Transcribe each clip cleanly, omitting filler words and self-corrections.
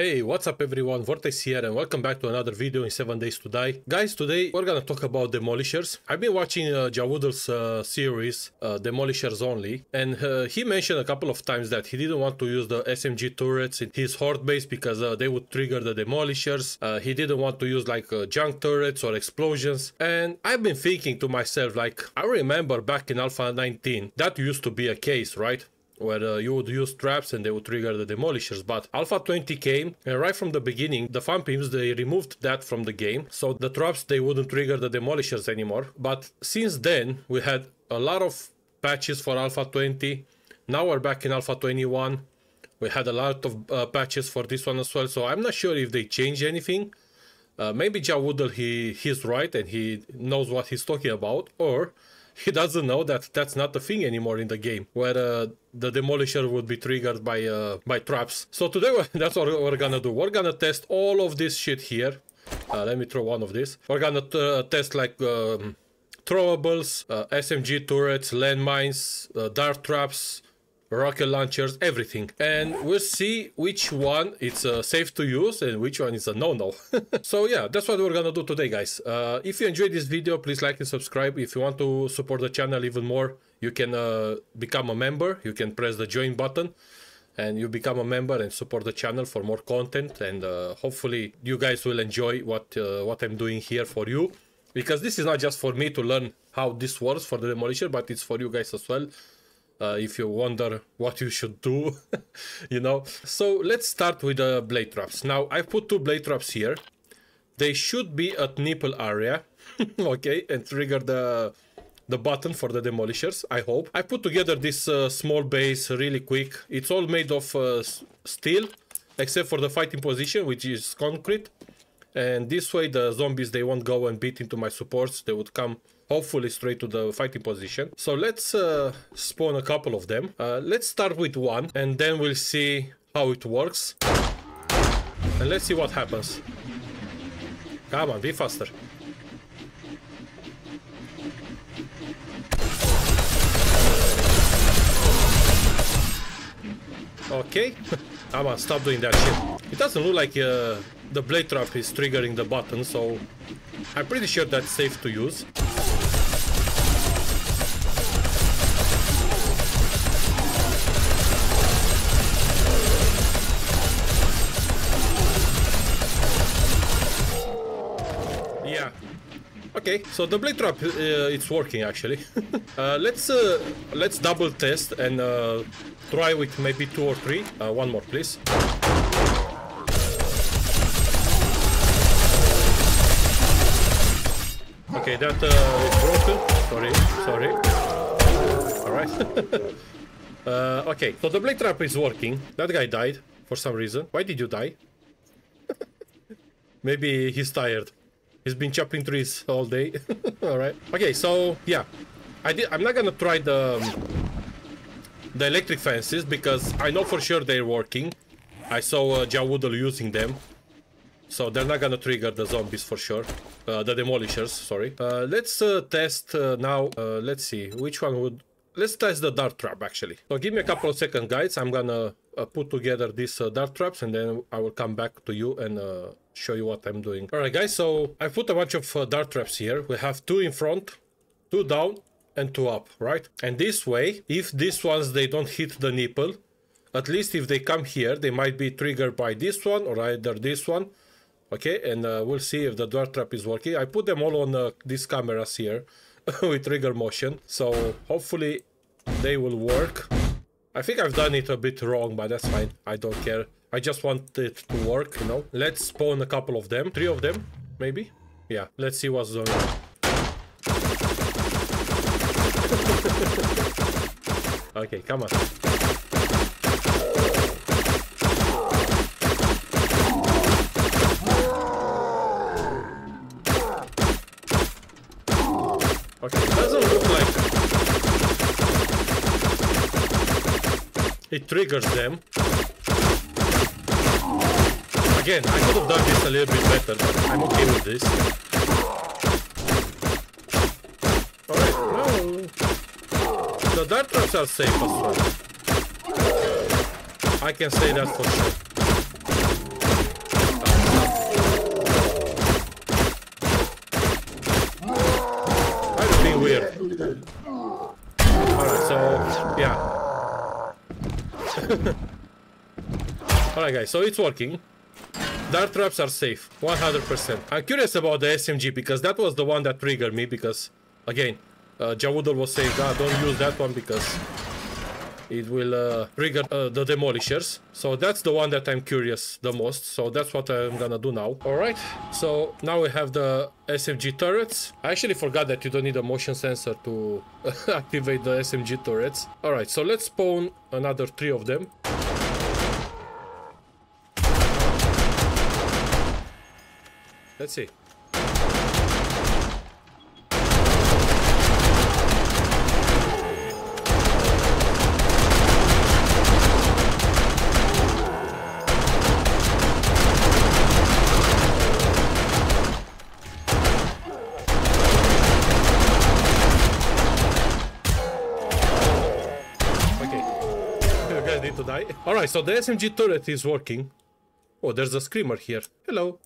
Hey, what's up everyone, Vortex here and welcome back to another video in 7 Days to Die. Guys, today we're gonna talk about Demolishers. I've been watching Jawoodle's series, Demolishers Only, and he mentioned a couple of times that he didn't want to use the SMG turrets in his horde base because they would trigger the Demolishers. He didn't want to use like junk turrets or explosions. And I've been thinking to myself, like, I remember back in Alpha 19, that used to be a case, right? Where you would use traps and they would trigger the Demolishers. But Alpha 20 came, and right from the beginning, the fun pimps, they removed that from the game. So the traps, they wouldn't trigger the Demolishers anymore. But since then, we had a lot of patches for Alpha 20. Now we're back in Alpha 21. We had a lot of patches for this one as well. So I'm not sure if they changed anything. Maybe Jawoodle, he's right and he knows what he's talking about. Or he doesn't know that that's not a thing anymore in the game, where the Demolisher would be triggered by traps. So today, that's what we're gonna do. We're gonna test all of this shit here. Let me throw one of these. We're gonna test like throwables, SMG turrets, landmines, dart traps, rocket launchers, everything. And we'll see which one is safe to use and which one is a no-no. So yeah, that's what we're gonna do today, guys. If you enjoyed this video, please like and subscribe. If you want to support the channel even more, you can become a member. You can press the join button and you become a member and support the channel for more content. And hopefully you guys will enjoy what I'm doing here for you. Because this is not just for me to learn how this works for the Demolisher, but it's for you guys as well. If you wonder what you should do, you know. So let's start with the blade traps. Now I put two blade traps here. They should be at nipple area, okay, and trigger the button for the Demolishers, I hope. I put together this small base really quick. It's all made of steel, except for the fighting position, which is concrete. And this way the zombies, they won't go and beat into my supports. They would come hopefully straight to the fighting position. So let's spawn a couple of them. Let's start with one and then we'll see how it works. And let's see what happens. Come on, be faster. Okay. Come on, stop doing that shit. It doesn't look like the blade trap is triggering the button, so I'm pretty sure that's safe to use. Yeah. Okay, so the blade trap, it's working actually. Let's double test and try with maybe 2 or 3. One more, please. Okay, that is broken. Sorry. All right. Okay, so the blade trap is working. That guy died for some reason. Why did you die? Maybe he's tired. He's been chopping trees all day. All right. Okay, so yeah, I'm not gonna try the electric fences because I know for sure they're working. I saw Jawoodle using them. So they're not gonna trigger the zombies for sure. The Demolishers, sorry. Let's test now. Let's see which one would... Let's test the dart trap actually. So give me a couple of seconds, guys. I'm gonna put together these dart traps and then I will come back to you and show you what I'm doing. Alright guys, so I put a bunch of dart traps here. We have 2 in front, 2 down and 2 up, right? And this way, if these ones, they don't hit the nipple, at least if they come here, they might be triggered by this one or either this one. Okay, and we'll see if the dart trap is working. I put them all on these cameras here with trigger motion. So hopefully they will work. I think I've done it a bit wrong, but that's fine. I don't care. I just want it to work, you know. Let's spawn a couple of them. 3 of them, maybe? Yeah, let's see what's going on. Okay, come on. Okay, it doesn't look like it triggers them. Again, I could have done this a little bit better, but I'm okay with this. Alright, no. The dart traps are safe as well. I can say that for sure. Alright guys, so it's working. Dart traps are safe, 100%. I'm curious about the SMG because that was the one that triggered me because, again, Jawoodle was saying, ah, don't use that one because it will trigger the demolishers. So that's the one that I'm curious the most. So that's what I'm gonna do now. Alright, so now we have the SMG turrets. I actually forgot that you don't need a motion sensor to activate the SMG turrets. Alright, so let's spawn another 3 of them. Let's see. Okay. You guys need to die. Alright, so the SMG turret is working. Oh, there's a screamer here. Hello.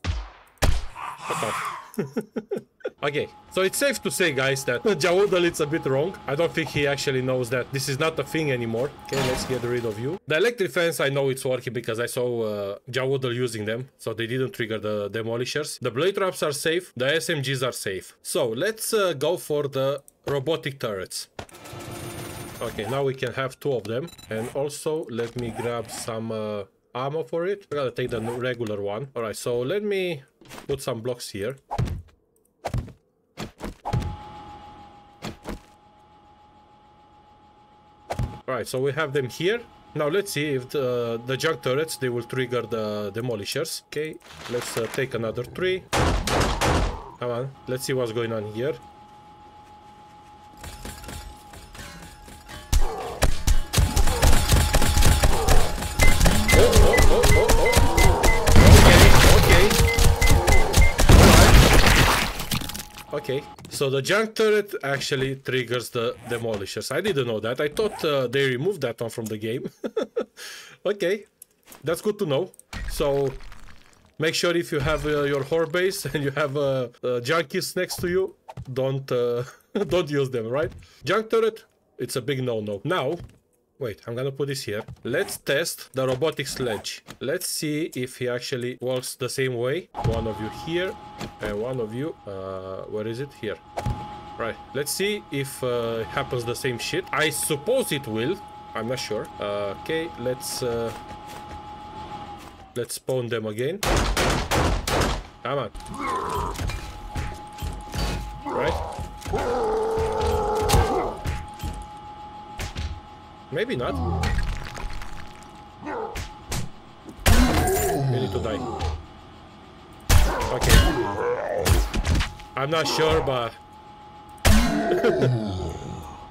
Okay, so it's safe to say, guys, that Jawoodle is a bit wrong. I don't think he actually knows that this is not a thing anymore. Okay, let's get rid of you. The electric fence, I know it's working because I saw Jawoodle using them, so they didn't trigger the demolishers. The blade traps are safe, the SMGs are safe. So let's go for the robotic turrets. Okay, now we can have 2 of them. And also, let me grab some... ammo for it. I gotta take the regular one. Alright, so let me put some blocks here. Alright, so we have them here. Now let's see if the junk turrets, they will trigger the demolishers. Okay, let's take another 3. Come on, let's see what's going on here. Okay, so the junk turret actually triggers the demolishers. I didn't know that. I thought they removed that one from the game. Okay, that's good to know. So make sure if you have your whore base and you have junkies next to you, don't use them, right? Junk turret, it's a big no-no. Now, wait, I'm gonna put this here. Let's test the robotic sledge. Let's see if he actually works the same way. One of you here and one of you... where is it? Here. Right, let's see if it happens the same shit. I suppose it will. I'm not sure. Okay, let's spawn them again. Come on. Right. Maybe not. We need to die. Okay. I'm not sure, but...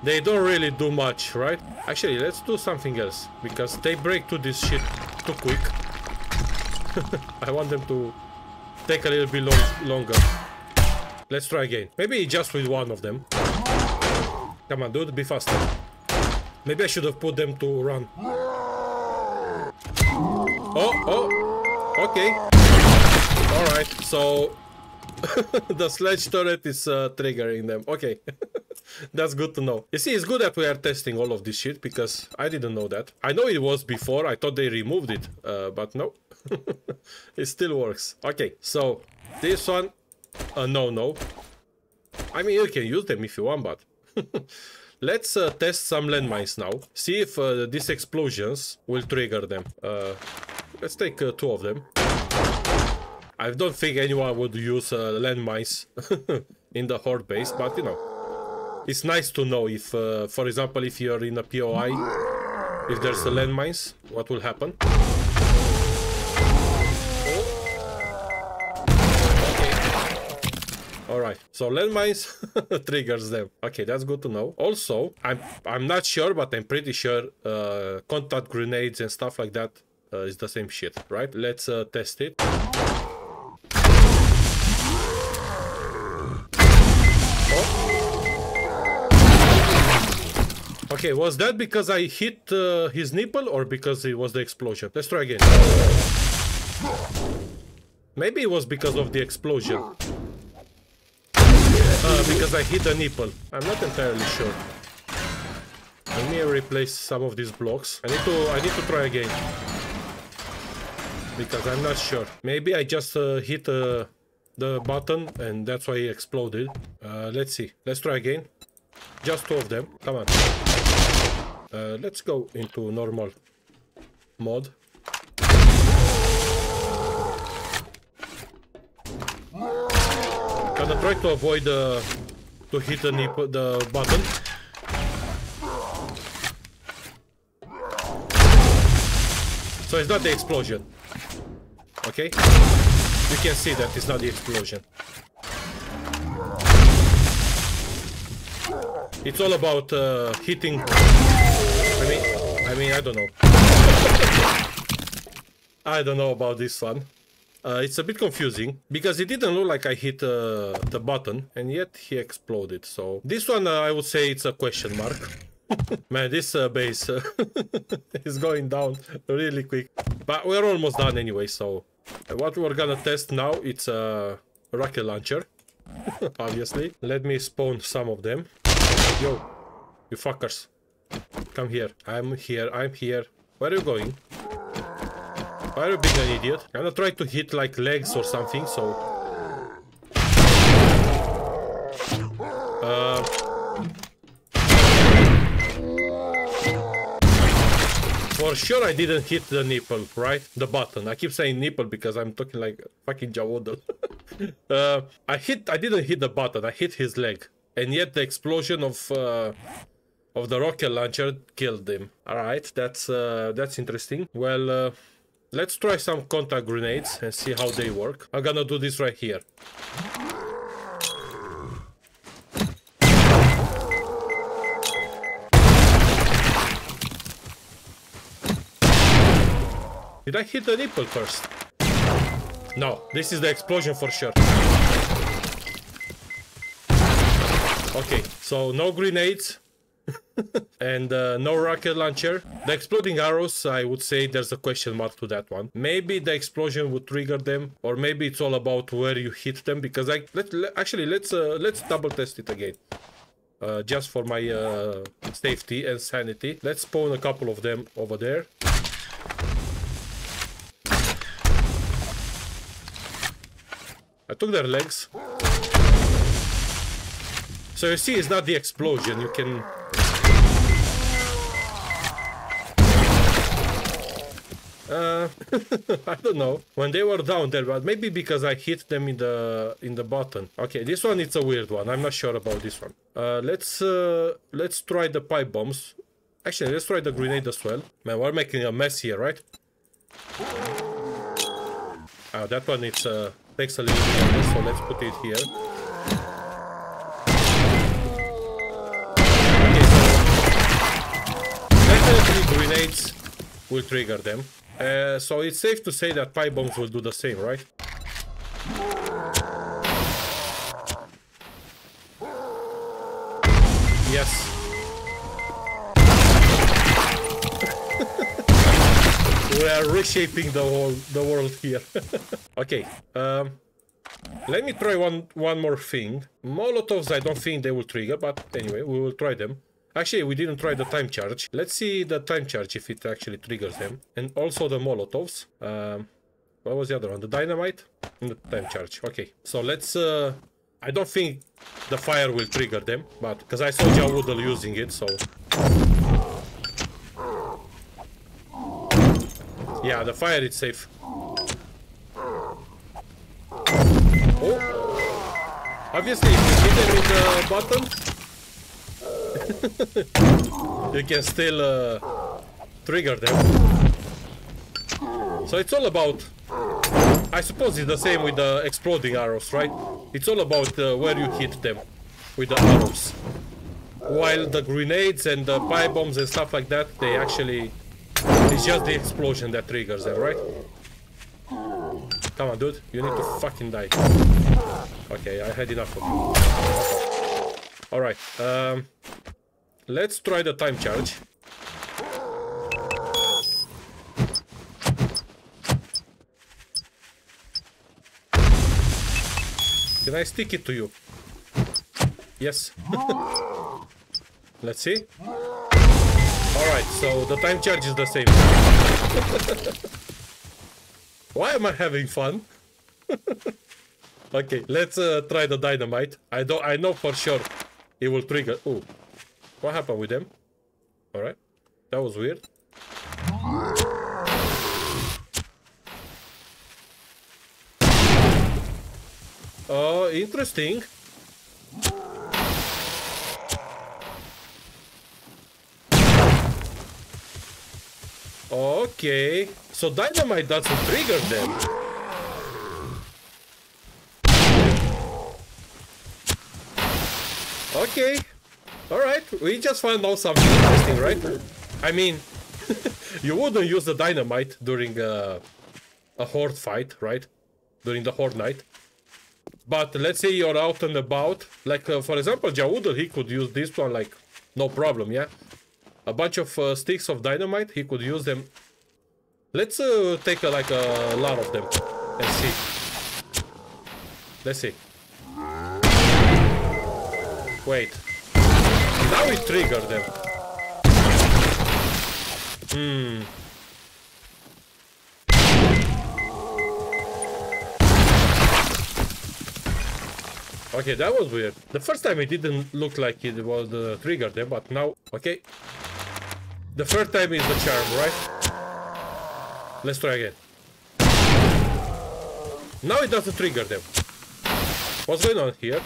they don't really do much, right? Actually, let's do something else. Because they break through this shit too quick. I want them to take a little bit longer. Let's try again. Maybe just with one of them. Come on, dude, be faster. Maybe I should have put them to run. Oh, oh, okay. Alright, so the sledge turret is triggering them. Okay, that's good to know. You see, it's good that we are testing all of this shit because I didn't know that. I know it was before, I thought they removed it, but no. It still works. Okay, so this one, no. I mean, you can use them if you want, but... Let's test some landmines now. See if these explosions will trigger them. Let's take 2 of them. I don't think anyone would use landmines in the horde base, but you know, it's nice to know if, for example, if you're in a POI, if there's a landmines, what will happen? Alright, so landmines triggers them. Okay, that's good to know. Also, I'm not sure, but I'm pretty sure contact grenades and stuff like that is the same shit, right? Let's test it. Oh. Okay, was that because I hit his nipple or because it was the explosion? Let's try again. Maybe it was because of the explosion. Because I hit the nipple. I'm not entirely sure. I may replace some of these blocks. I need to try again, because I'm not sure. Maybe I just hit the button and that's why it exploded. Let's see. Let's try again. Just two of them. Come on. Let's go into normal mode. Gonna try to avoid to hit the button. So it's not the explosion. Okay? You can see that it's not the explosion. It's all about hitting. I mean, I don't know. I don't know about this one. It's a bit confusing because it didn't look like I hit the button, and yet he exploded. So this one, I would say it's a question mark. Man, this base is going down really quick. But we're almost done anyway. So what we're gonna test now, it's a rocket launcher. Obviously, let me spawn some of them. Yo, you fuckers. Come here. I'm here. Where are you going? Why are you being an idiot? I'm gonna try to hit like legs or something, so... For sure I didn't hit the nipple, right? The button. I keep saying nipple because I'm talking like fucking Jawoodle. I didn't hit the button, I hit his leg. And yet the explosion of the rocket launcher killed him. Alright, that's interesting. Well, let's try some contact grenades and see how they work. I'm gonna do this right here. Did I hit the nipple first? No, this is the explosion for sure. Okay, so no grenades and no rocket launcher. The exploding arrows, I would say there's a question mark to that one. Maybe the explosion would trigger them, or maybe it's all about where you hit them. Because let's double test it again, just for my safety and sanity. Let's spawn a couple of them over there. I took their legs. So you see, it's not the explosion, you can... I don't know, when they were down there, but maybe because I hit them in the button. Okay, this one, it's a weird one, I'm not sure about this one. Let's try the pipe bombs. Actually, let's try the grenade as well. Man, we're making a mess here, right? Ah, that one, it takes a little bit of this, so let's put it here. Grenades will trigger them, so it's safe to say that pipe bombs will do the same, right? Yes. We are reshaping the world here. Okay, let me try one more thing. Molotovs, I don't think they will trigger, but anyway, we will try them. Actually, we didn't try the time charge. Let's see the time charge if it actually triggers them. And also the Molotovs. What was the other one? The dynamite and the time charge. Okay, so let's... I don't think the fire will trigger them, but... Because I saw Jawoodle using it, so... Yeah, the fire is safe. Oh! Obviously, if you hit them with the button... you can still trigger them. So it's all about... I suppose it's the same with the exploding arrows, right? It's all about where you hit them with the arrows. While the grenades and the pipe bombs and stuff like that, they actually... It's just the explosion that triggers them, right? Come on, dude. You need to fucking die. Okay, I had enough of you. Alright, let's try the time charge. Can I stick it to you? Yes. Let's see. Alright, so the time charge is the same. Why am I having fun? Okay, let's try the dynamite. I know for sure it will trigger. Ooh. What happened with them? Alright. That was weird. Oh, interesting. Okay, so dynamite doesn't trigger them. Okay, alright, we just found out something interesting, right? I mean, you wouldn't use the dynamite during a horde fight, right? During the horde night. But let's say you're out and about, like for example, Jawoodle, he could use this one, like, no problem, yeah? A bunch of sticks of dynamite, he could use them. Let's take like a lot of them and see. Let's see. Wait. Now we trigger them. Hmm. Okay, that was weird. The first time it didn't look like it was trigger them, but now, okay. The third time is the charm, right? Let's try again. Now it doesn't trigger them. What's going on here?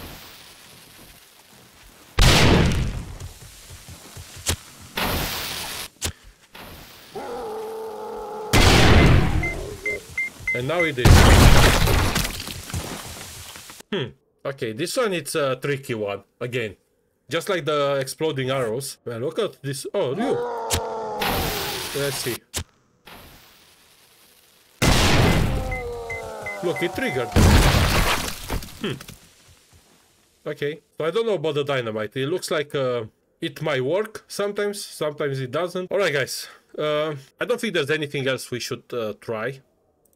And now it is. Hmm. Okay, this one, it's a tricky one. Again. Just like the exploding arrows. Well, look at this. Oh, you. Let's see. Look, it triggered. Hmm. Okay. So I don't know about the dynamite. It looks like it might work sometimes. Sometimes it doesn't. Alright, guys. I don't think there's anything else we should try.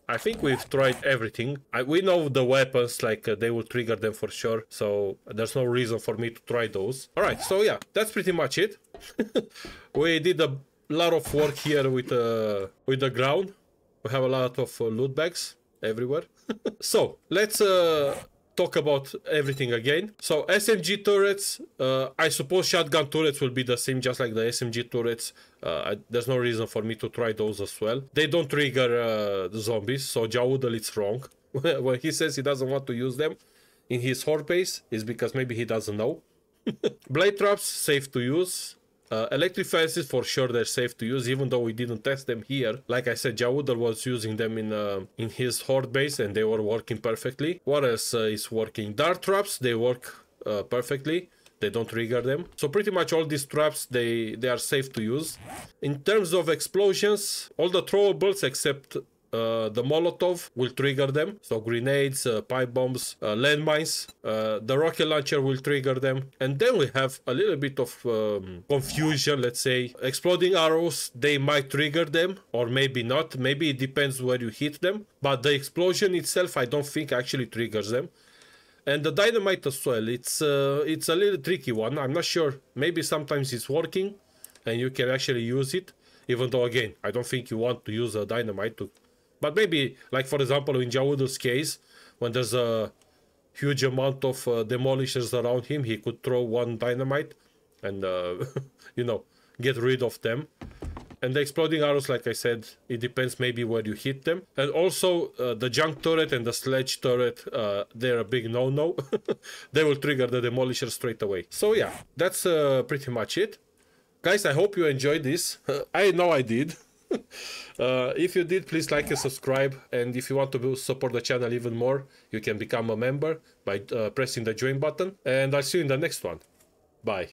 I think we've tried everything. We know the weapons, like they will trigger them for sure. So there's no reason for me to try those. All right, so yeah, that's pretty much it. We did a lot of work here with the ground. We have a lot of loot bags everywhere. So let's talk about everything again. So SMG turrets, I suppose shotgun turrets will be the same, just like the SMG turrets. There's no reason for me to try those as well. They don't trigger the zombies, so Jawoodle is wrong. When he says he doesn't want to use them in his horde base, is because maybe he doesn't know. Blade traps, safe to use. Electric fences, for sure they're safe to use, even though we didn't test them here. Like I said, Jawoodle was using them in his horde base and they were working perfectly. What else is working? Dart traps, they work perfectly. They don't trigger them. So pretty much all these traps, they are safe to use. In terms of explosions, all the throwables except the Molotov will trigger them. So grenades, pipe bombs, landmines, the rocket launcher will trigger them. And then we have a little bit of confusion, let's say. Exploding arrows, they might trigger them or maybe not. Maybe it depends where you hit them. But the explosion itself, I don't think actually triggers them. And the dynamite as well, it's a little tricky one. I'm not sure. Maybe sometimes it's working and you can actually use it. Even though, again, I don't think you want to use a dynamite to... But maybe, like for example, in Jawoodle's case, when there's a huge amount of demolishers around him, he could throw one dynamite and, you know, get rid of them. And the exploding arrows, like I said, it depends maybe where you hit them. And also, the junk turret and the sledge turret, they're a big no-no. They will trigger the demolisher straight away. So yeah, that's pretty much it. Guys, I hope you enjoyed this. I know I did. If you did, please like and subscribe, and if you want to support the channel even more, you can become a member by pressing the join button, and I'll see you in the next one. Bye.